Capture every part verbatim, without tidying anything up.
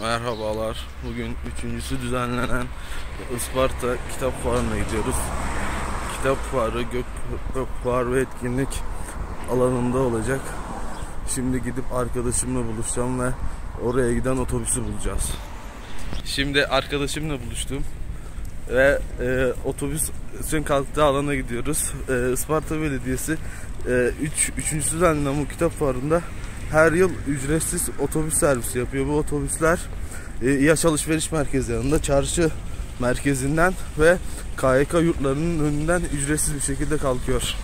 Merhabalar. Bugün üçüncüsü düzenlenen Isparta Kitap Fuarı'na gidiyoruz. Kitap Fuarı, Gökkubbe Fuar ve etkinlik alanında olacak. Şimdi gidip arkadaşımla buluşacağım ve oraya giden otobüsü bulacağız. Şimdi arkadaşımla buluştum ve e, otobüsün kalktığı alana gidiyoruz. E, Isparta Belediyesi e, üç, üçüncüsü düzenlenen bu Kitap Fuarı'nda her yıl ücretsiz otobüs servisi yapıyor. Bu otobüsler e, yaş alışveriş merkezlerinden, çarşı merkezinden ve K Y K yurtlarının önünden ücretsiz bir şekilde kalkıyor.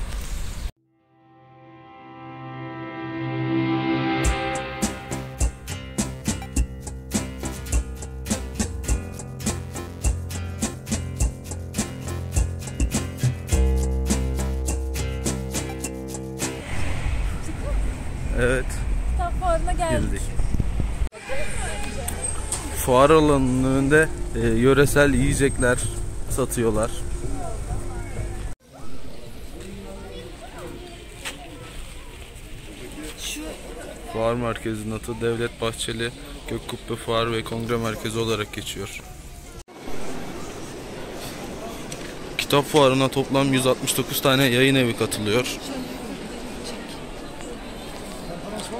Evet. Kitap fuarına geldik. Fuar alanının önünde e, yöresel yiyecekler satıyorlar. Fuar merkezinin adı Devlet Bahçeli Gökkubbe Fuar ve Kongre Merkezi olarak geçiyor. Kitap fuarına toplam yüz altmış dokuz tane yayın evi katılıyor.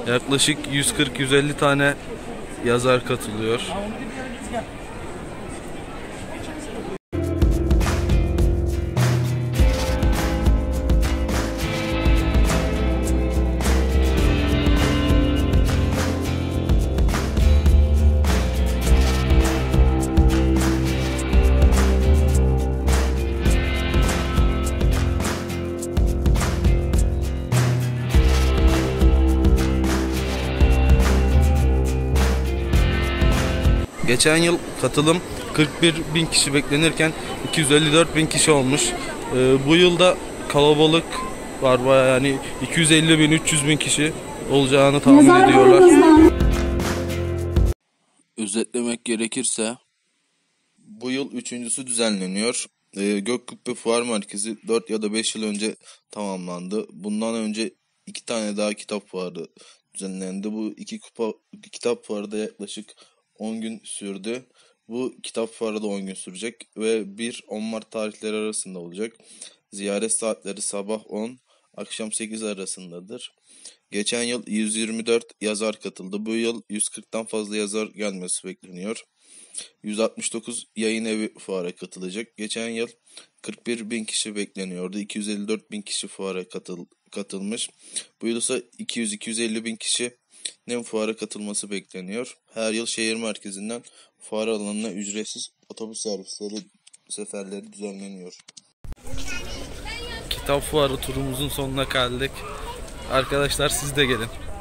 Yaklaşık yüz kırk yüz elli tane yazar katılıyor. Geçen yıl katılım kırk bir bin kişi beklenirken iki yüz elli dört bin kişi olmuş. Ee, bu yılda kalabalık var bayağı, yani iki yüz elli bin üç yüz bin kişi olacağını tahmin ediyorlar. Özetlemek gerekirse bu yıl üçüncüsü düzenleniyor. Ee, Gökkubbe Fuar Merkezi dört ya da beş yıl önce tamamlandı. Bundan önce iki tane daha kitap fuarı düzenlendi. Bu iki kupa, kitap fuarı da yaklaşık on gün sürdü. Bu kitap fuarı da on gün sürecek ve bir on Mart tarihleri arasında olacak. Ziyaret saatleri sabah on, akşam sekiz arasındadır. Geçen yıl yüz yirmi dört yazar katıldı. Bu yıl yüz kırktan fazla yazar gelmesi bekleniyor. yüz altmış dokuz yayın evi fuara katılacak. Geçen yıl kırk bir bin kişi bekleniyordu. iki yüz elli dört bin kişi fuara katıl katılmış. Bu yıl ise iki yüz iki yüz elli bin kişi nem fuara katılması bekleniyor. Her yıl şehir merkezinden fuar alanına ücretsiz otobüs servisleri seferleri düzenleniyor. Kitap fuarı turumuzun sonuna geldik. Arkadaşlar siz de gelin.